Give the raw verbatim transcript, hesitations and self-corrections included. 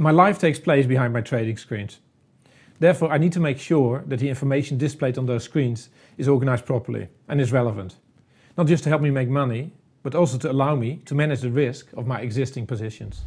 My life takes place behind my trading screens. Therefore, I need to make sure that the information displayed on those screens is organized properly and is relevant. Not just to help me make money, but also to allow me to manage the risk of my existing positions.